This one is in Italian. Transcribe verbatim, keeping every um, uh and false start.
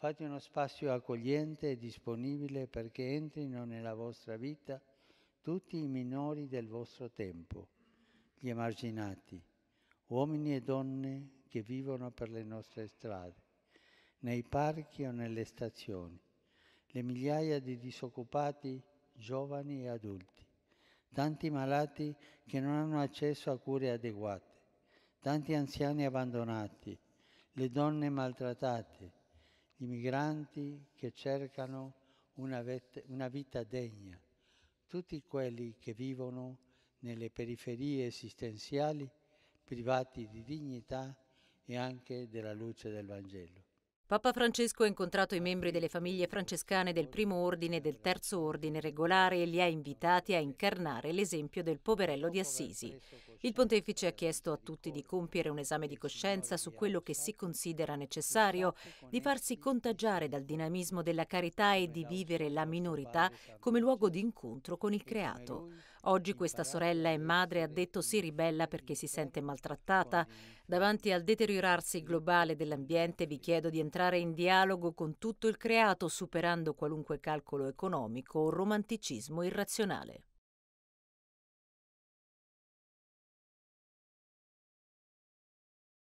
Fate uno spazio accogliente e disponibile perché entrino nella vostra vita tutti i minori del vostro tempo, gli emarginati, uomini e donne che vivono per le nostre strade, nei parchi o nelle stazioni, le migliaia di disoccupati giovani e adulti, tanti malati che non hanno accesso a cure adeguate, tanti anziani abbandonati, le donne maltrattate, i migranti che cercano una, vet- una vita degna, tutti quelli che vivono nelle periferie esistenziali, privati di dignità e anche della luce del Vangelo. Papa Francesco ha incontrato i membri delle famiglie francescane del Primo Ordine e del Terzo Ordine Regolare e li ha invitati a incarnare l'esempio del poverello di Assisi. Il pontefice ha chiesto a tutti di compiere un esame di coscienza su quello che si considera necessario, di farsi contagiare dal dinamismo della carità e di vivere la minorità come luogo di incontro con il creato. Oggi questa sorella e madre, ha detto, si ribella perché si sente maltrattata. Davanti al deteriorarsi globale dell'ambiente vi chiedo di entrare in dialogo con tutto il creato, superando qualunque calcolo economico o romanticismo irrazionale.